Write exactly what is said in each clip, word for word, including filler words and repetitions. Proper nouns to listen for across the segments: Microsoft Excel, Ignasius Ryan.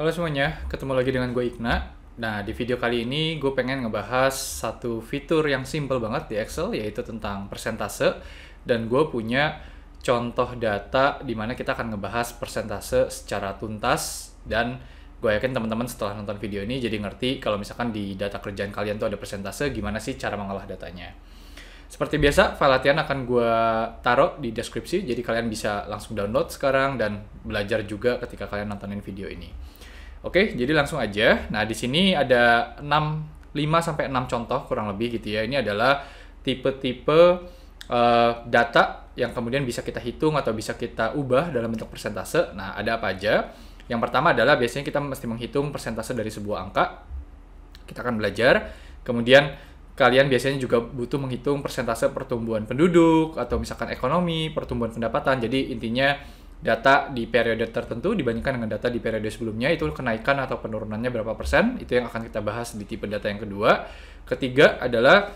Halo semuanya, ketemu lagi dengan gue Igna. Nah, di video kali ini gue pengen ngebahas satu fitur yang simple banget di Excel, yaitu tentang persentase. Dan gue punya contoh data di mana kita akan ngebahas persentase secara tuntas. Dan gue yakin teman-teman setelah nonton video ini jadi ngerti kalau misalkan di data kerjaan kalian tuh ada persentase, gimana sih cara mengolah datanya. Seperti biasa, file latihan akan gue taruh di deskripsi, jadi kalian bisa langsung download sekarang dan belajar juga ketika kalian nontonin video ini. Oke, jadi langsung aja. Nah, di sini ada lima sampai enam contoh kurang lebih gitu ya. Ini adalah tipe-tipe uh, data yang kemudian bisa kita hitung atau bisa kita ubah dalam bentuk persentase. Nah, ada apa aja? Yang pertama adalah biasanya kita mesti menghitung persentase dari sebuah angka. Kita akan belajar. Kemudian kalian biasanya juga butuh menghitung persentase pertumbuhan penduduk atau misalkan ekonomi, pertumbuhan pendapatan. Jadi intinya data di periode tertentu dibandingkan dengan data di periode sebelumnya, itu kenaikan atau penurunannya berapa persen, itu yang akan kita bahas di tipe data yang kedua. Ketiga adalah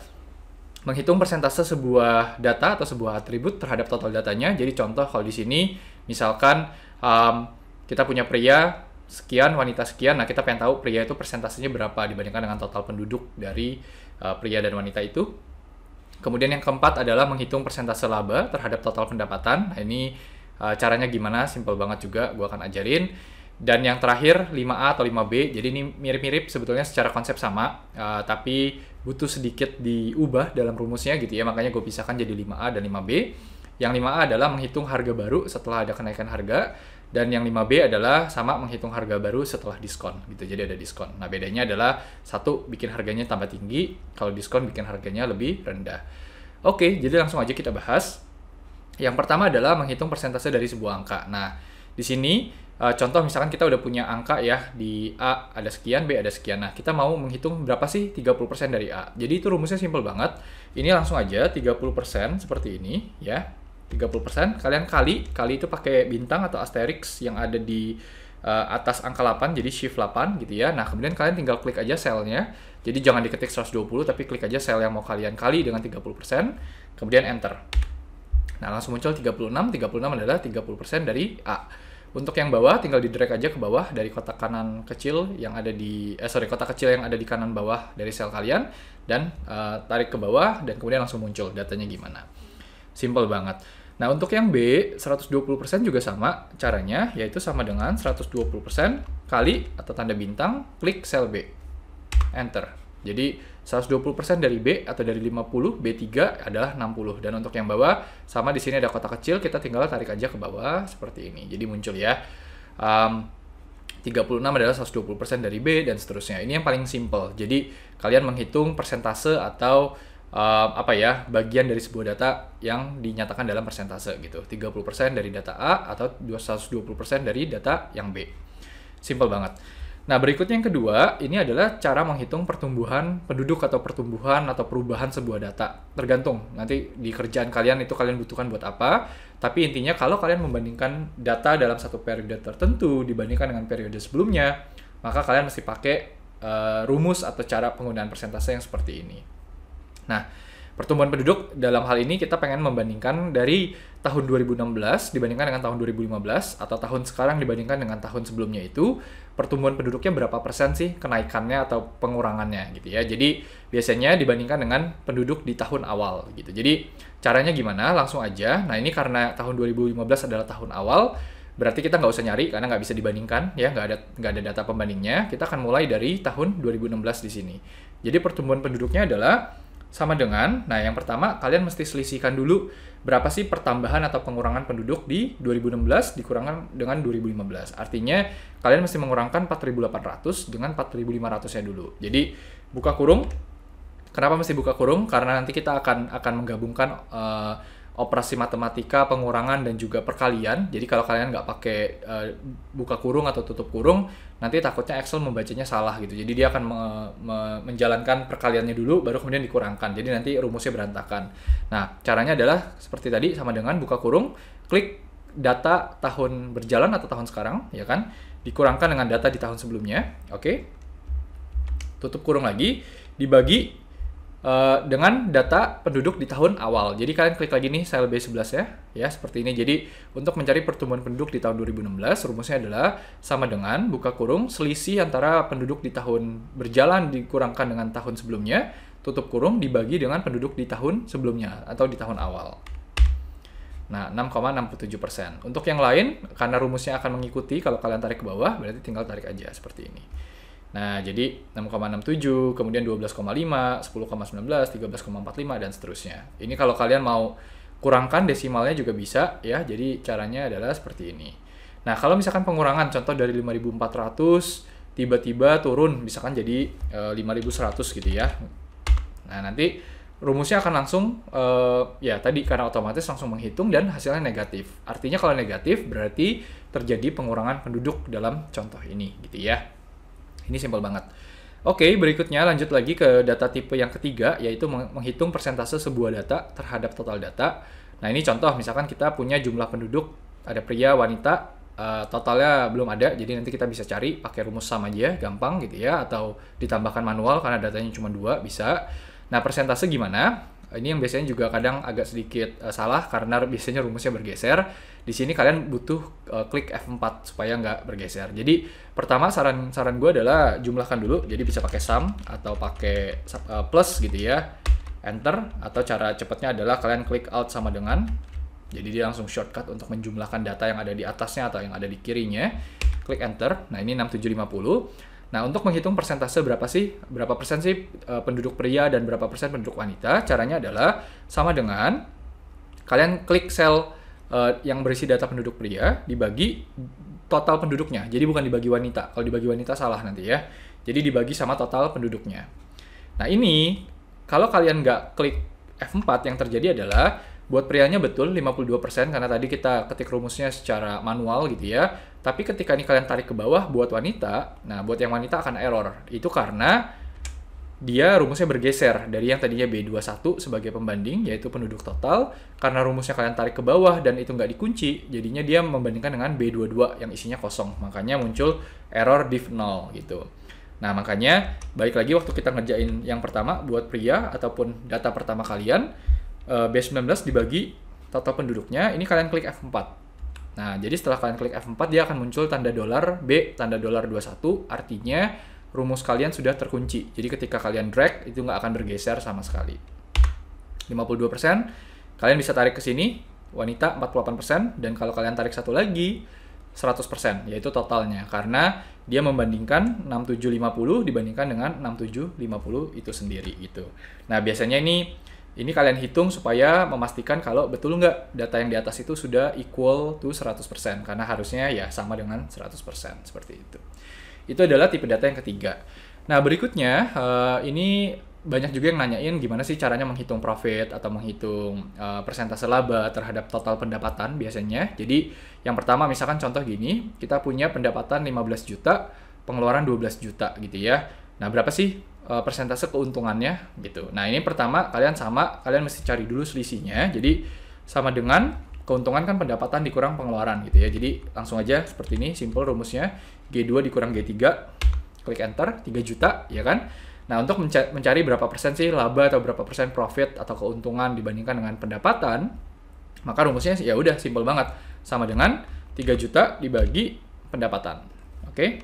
menghitung persentase sebuah data atau sebuah atribut terhadap total datanya. Jadi contoh kalau di sini misalkan um, kita punya pria sekian, wanita sekian. Nah, kita pengen tahu pria itu persentasenya berapa dibandingkan dengan total penduduk dari uh, pria dan wanita itu. Kemudian yang keempat adalah menghitung persentase laba terhadap total pendapatan. Nah, ini caranya gimana, simple banget juga, gue akan ajarin. Dan yang terakhir lima A atau lima B, jadi ini mirip-mirip sebetulnya secara konsep sama, uh, tapi butuh sedikit diubah dalam rumusnya gitu ya, makanya gue pisahkan jadi lima A dan lima B. Yang lima A adalah menghitung harga baru setelah ada kenaikan harga, dan yang lima B adalah sama, menghitung harga baru setelah diskon gitu, jadi ada diskon. Nah, bedanya adalah satu bikin harganya tambah tinggi, kalau diskon bikin harganya lebih rendah. Oke, jadi langsung aja kita bahas. Yang pertama adalah menghitung persentase dari sebuah angka. Nah, di sini uh, contoh misalkan kita udah punya angka ya, di A ada sekian, B ada sekian. Nah, kita mau menghitung berapa sih tiga puluh persen dari A. Jadi itu rumusnya simple banget. Ini langsung aja tiga puluh persen seperti ini ya. tiga puluh persen kalian kali, kali itu pakai bintang atau asterisk yang ada di uh, atas angka delapan, jadi shift delapan gitu ya. Nah, kemudian kalian tinggal klik aja selnya. Jadi jangan diketik seratus dua puluh, tapi klik aja sel yang mau kalian kali dengan tiga puluh persen, kemudian enter. Nah, langsung muncul tiga puluh enam, tiga puluh enam adalah tiga puluh persen dari A. Untuk yang bawah, tinggal di-drag aja ke bawah dari kotak kanan kecil yang ada di, eh sorry, kotak kecil yang ada di kanan bawah dari sel kalian, dan uh, tarik ke bawah, dan kemudian langsung muncul datanya gimana. Simple banget. Nah, untuk yang B, seratus dua puluh persen juga sama caranya, yaitu sama dengan seratus dua puluh persen kali atau tanda bintang, klik sel B. Enter. Jadi seratus dua puluh persen dari B atau dari lima puluh, B tiga adalah enam puluh. Dan untuk yang bawah, sama di sini ada kotak kecil, kita tinggal tarik aja ke bawah seperti ini. Jadi muncul ya, um, tiga puluh enam adalah seratus dua puluh persen dari B, dan seterusnya. Ini yang paling simple. Jadi kalian menghitung persentase atau um, apa ya, bagian dari sebuah data yang dinyatakan dalam persentase gitu. tiga puluh persen dari data A atau seratus dua puluh persen dari data yang B. Simple banget. Nah, berikutnya yang kedua, ini adalah cara menghitung pertumbuhan penduduk atau pertumbuhan atau perubahan sebuah data. Tergantung, nanti di kerjaan kalian itu kalian butuhkan buat apa. Tapi intinya kalau kalian membandingkan data dalam satu periode tertentu dibandingkan dengan periode sebelumnya, maka kalian mesti pakai uh, rumus atau cara penggunaan persentase yang seperti ini. Nah, pertumbuhan penduduk dalam hal ini kita pengen membandingkan dari tahun dua ribu enam belas dibandingkan dengan tahun dua ribu lima belas, atau tahun sekarang dibandingkan dengan tahun sebelumnya, itu pertumbuhan penduduknya berapa persen sih kenaikannya atau pengurangannya gitu ya. Jadi biasanya dibandingkan dengan penduduk di tahun awal gitu. Jadi caranya gimana? Langsung aja. Nah, ini karena tahun dua ribu lima belas adalah tahun awal, berarti kita nggak usah nyari karena nggak bisa dibandingkan ya, nggak ada nggak ada data pembandingnya. Kita akan mulai dari tahun dua ribu enam belas di sini. Jadi pertumbuhan penduduknya adalah sama dengan, nah yang pertama kalian mesti selisihkan dulu berapa sih pertambahan atau pengurangan penduduk di dua ribu enam belas dikurangkan dengan dua ribu lima belas. Artinya kalian mesti mengurangkan empat ribu delapan ratus dengan empat ribu lima ratus-nya dulu. Jadi buka kurung. Kenapa mesti buka kurung? Karena nanti kita akan akan menggabungkan uh, operasi matematika, pengurangan, dan juga perkalian. Jadi kalau kalian nggak pakai uh, buka kurung atau tutup kurung, nanti takutnya Excel membacanya salah gitu. Jadi dia akan me me menjalankan perkaliannya dulu, baru kemudian dikurangkan. Jadi nanti rumusnya berantakan. Nah, caranya adalah seperti tadi, sama dengan buka kurung, klik data tahun berjalan atau tahun sekarang, ya kan? Dikurangkan dengan data di tahun sebelumnya, oke? Tutup kurung lagi, dibagi uh, dengan data penduduk di tahun awal. Jadi kalian klik lagi nih cell B sebelas ya, ya seperti ini. Jadi untuk mencari pertumbuhan penduduk di tahun dua ribu enam belas, rumusnya adalah sama dengan buka kurung selisih antara penduduk di tahun berjalan dikurangkan dengan tahun sebelumnya, tutup kurung dibagi dengan penduduk di tahun sebelumnya atau di tahun awal. Nah, enam koma enam tujuh persen. Untuk yang lain, karena rumusnya akan mengikuti, kalau kalian tarik ke bawah, berarti tinggal tarik aja seperti ini. Nah, jadi enam koma enam tujuh, kemudian dua belas koma lima, sepuluh koma satu sembilan, tiga belas koma empat lima, dan seterusnya. Ini kalau kalian mau kurangkan desimalnya juga bisa, ya. Jadi caranya adalah seperti ini. Nah, kalau misalkan pengurangan, contoh dari lima ribu empat ratus, tiba-tiba turun, misalkan jadi e, lima ribu seratus gitu ya. Nah, nanti rumusnya akan langsung, uh, ya tadi karena otomatis langsung menghitung dan hasilnya negatif. Artinya kalau negatif berarti terjadi pengurangan penduduk dalam contoh ini gitu ya. Ini simpel banget. Oke, berikutnya lanjut lagi ke data tipe yang ketiga, yaitu menghitung persentase sebuah data terhadap total data. Nah ini contoh, misalkan kita punya jumlah penduduk, ada pria, wanita, uh, totalnya belum ada, jadi nanti kita bisa cari pakai rumus sama aja, gampang gitu ya, atau ditambahkan manual karena datanya cuma dua, bisa. Nah, persentase gimana? Ini yang biasanya juga kadang agak sedikit uh, salah karena biasanya rumusnya bergeser. Di sini kalian butuh uh, klik F empat supaya nggak bergeser. Jadi, pertama saran saran gue adalah jumlahkan dulu. Jadi bisa pakai sum atau pakai uh, plus gitu ya. Enter, atau cara cepatnya adalah kalian klik alt sama dengan. Jadi dia langsung shortcut untuk menjumlahkan data yang ada di atasnya atau yang ada di kirinya. Klik enter. Nah, ini enam tujuh lima nol. Nah, untuk menghitung persentase berapa sih, berapa persen sih uh, penduduk pria dan berapa persen penduduk wanita, caranya adalah sama dengan kalian klik sel uh, yang berisi data penduduk pria dibagi total penduduknya. Jadi bukan dibagi wanita, kalau dibagi wanita salah nanti ya. Jadi dibagi sama total penduduknya. Nah ini, kalau kalian nggak klik F empat, yang terjadi adalah buat prianya betul lima puluh dua persen karena tadi kita ketik rumusnya secara manual gitu ya. Tapi ketika ini kalian tarik ke bawah buat wanita, nah buat yang wanita akan error. Itu karena dia rumusnya bergeser dari yang tadinya B dua puluh satu sebagai pembanding, yaitu penduduk total. Karena rumusnya kalian tarik ke bawah dan itu nggak dikunci, jadinya dia membandingkan dengan B dua puluh dua yang isinya kosong. Makanya muncul error div nol gitu. Nah, makanya balik lagi waktu kita ngerjain yang pertama buat pria ataupun data pertama kalian, B sembilan belas dibagi total penduduknya, ini kalian klik F empat. Nah, jadi setelah kalian klik F empat, dia akan muncul tanda dolar B, tanda dolar dua puluh satu, artinya rumus kalian sudah terkunci. Jadi ketika kalian drag, itu nggak akan bergeser sama sekali. lima puluh dua persen, kalian bisa tarik ke sini, wanita empat puluh delapan persen, dan kalau kalian tarik satu lagi, seratus persen, yaitu totalnya. Karena dia membandingkan enam tujuh lima nol dibandingkan dengan enam tujuh lima nol itu sendiri gitu. Nah, biasanya ini Ini kalian hitung supaya memastikan kalau betul nggak data yang di atas itu sudah equal to seratus persen. Karena harusnya ya sama dengan seratus persen, seperti itu. Itu adalah tipe data yang ketiga. Nah, berikutnya uh, ini banyak juga yang nanyain gimana sih caranya menghitung profit atau menghitung uh, persentase laba terhadap total pendapatan biasanya. Jadi yang pertama misalkan contoh gini, kita punya pendapatan lima belas juta, pengeluaran dua belas juta gitu ya. Nah, berapa sih persentase keuntungannya gitu. Nah, ini pertama kalian sama, kalian mesti cari dulu selisihnya. Jadi sama dengan keuntungan kan pendapatan dikurang pengeluaran gitu ya. Jadi langsung aja seperti ini, simple rumusnya. G dua dikurang G tiga. Klik enter, tiga juta ya kan. Nah, untuk mencari berapa persen sih laba atau berapa persen profit atau keuntungan dibandingkan dengan pendapatan, maka rumusnya ya udah simple banget. Sama dengan tiga juta dibagi pendapatan. Oke.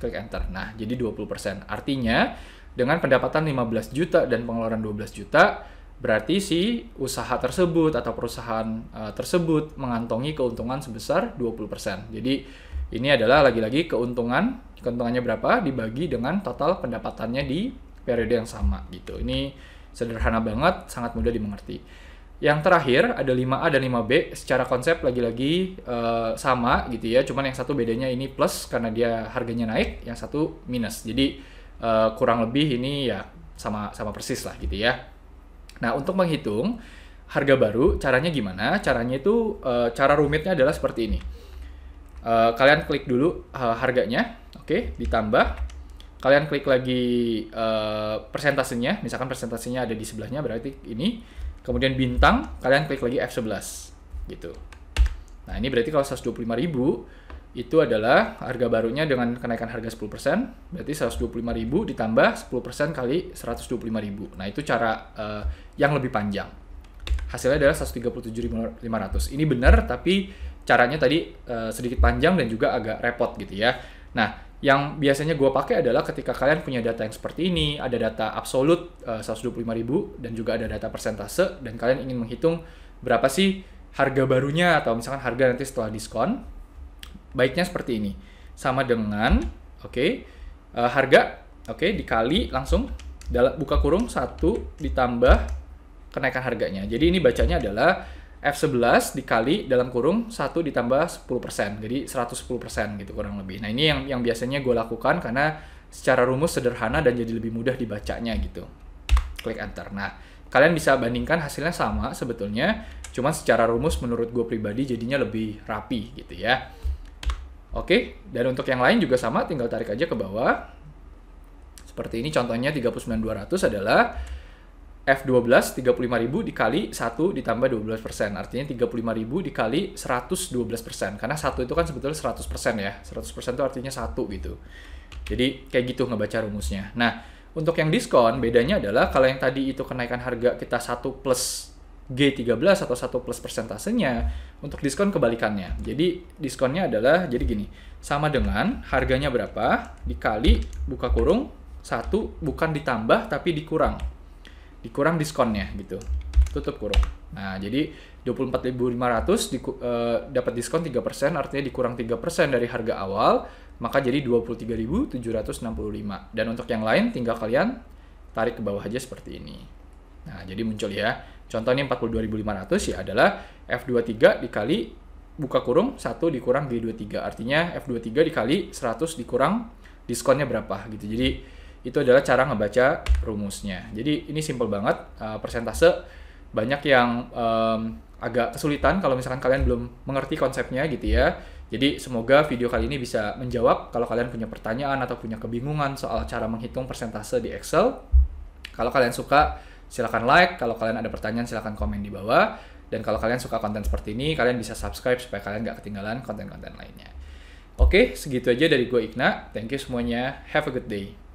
Klik enter. Nah, jadi dua puluh persen. Artinya dengan pendapatan lima belas juta dan pengeluaran dua belas juta, berarti si usaha tersebut atau perusahaan uh, tersebut mengantongi keuntungan sebesar dua puluh persen. Jadi ini adalah lagi-lagi keuntungan, keuntungannya berapa dibagi dengan total pendapatannya di periode yang sama gitu. Ini sederhana banget, sangat mudah dimengerti. Yang terakhir ada lima A dan lima B, secara konsep lagi-lagi uh, sama gitu ya, cuman yang satu bedanya ini plus karena dia harganya naik, yang satu minus. Jadi Uh, kurang lebih ini ya sama sama persis lah gitu ya. Nah, untuk menghitung harga baru caranya gimana? Caranya itu uh, cara rumitnya adalah seperti ini. Uh, kalian klik dulu uh, harganya, oke, okay, ditambah. Kalian klik lagi uh, persentasenya, misalkan persentasenya ada di sebelahnya berarti ini. Kemudian bintang, kalian klik lagi F sebelas gitu. Nah, ini berarti kalau seratus dua puluh lima ribu itu adalah harga barunya dengan kenaikan harga sepuluh persen, berarti seratus dua puluh lima ribu ditambah sepuluh persen kali seratus dua puluh lima ribu. Nah, itu cara uh, yang lebih panjang. Hasilnya adalah seratus tiga puluh tujuh ribu lima ratus. Ini benar, tapi caranya tadi uh, sedikit panjang dan juga agak repot gitu ya. Nah, yang biasanya gue pakai adalah ketika kalian punya data yang seperti ini, ada data absolut uh, seratus dua puluh lima ribu dan juga ada data persentase, dan kalian ingin menghitung berapa sih harga barunya atau misalkan harga nanti setelah diskon. Baiknya seperti ini, sama dengan oke okay, uh, harga oke okay, dikali langsung dalam buka kurung satu ditambah kenaikan harganya. Jadi ini bacanya adalah F sebelas dikali dalam kurung satu ditambah sepuluh persen, jadi seratus sepuluh persen gitu kurang lebih. Nah, ini yang yang biasanya gue lakukan karena secara rumus sederhana dan jadi lebih mudah dibacanya gitu. Klik enter. Nah, kalian bisa bandingkan hasilnya sama sebetulnya, cuman secara rumus menurut gue pribadi jadinya lebih rapi gitu ya. Oke, dan untuk yang lain juga sama, tinggal tarik aja ke bawah. Seperti ini contohnya tiga puluh sembilan ribu dua ratus adalah F dua belas tiga puluh lima ribu dikali satu ditambah dua belas persen. Artinya tiga puluh lima ribu dikali seratus dua belas persen. Karena satu itu kan sebetulnya seratus persen ya. seratus persen itu artinya satu gitu. Jadi kayak gitu ngebaca rumusnya. Nah, untuk yang diskon bedanya adalah kalau yang tadi itu kenaikan harga kita satu plus G tiga belas atau satu plus persentasenya, untuk diskon kebalikannya. Jadi diskonnya adalah, jadi gini, sama dengan harganya berapa dikali buka kurung satu, bukan ditambah tapi dikurang, dikurang diskonnya gitu, tutup kurung. Nah, jadi dua puluh empat ribu lima ratus di, uh, dapat diskon tiga persen, artinya dikurang tiga persen dari harga awal, maka jadi dua puluh tiga ribu tujuh ratus enam puluh lima. Dan untuk yang lain tinggal kalian tarik ke bawah aja seperti ini. Nah, jadi muncul ya. Contohnya empat puluh dua ribu lima ratus ya adalah F dua puluh tiga dikali buka kurung satu dikurang G dua puluh tiga. Artinya F dua puluh tiga dikali seratus dikurang diskonnya berapa gitu. Jadi itu adalah cara ngebaca rumusnya. Jadi ini simple banget. Uh, persentase banyak yang um, agak kesulitan kalau misalkan kalian belum mengerti konsepnya gitu ya. Jadi semoga video kali ini bisa menjawab kalau kalian punya pertanyaan atau punya kebingungan soal cara menghitung persentase di Excel. Kalau kalian suka, silahkan like, kalau kalian ada pertanyaan silahkan komen di bawah. Dan kalau kalian suka konten seperti ini, kalian bisa subscribe supaya kalian nggak ketinggalan konten-konten lainnya. Oke, segitu aja dari gue Igna. Thank you semuanya. Have a good day.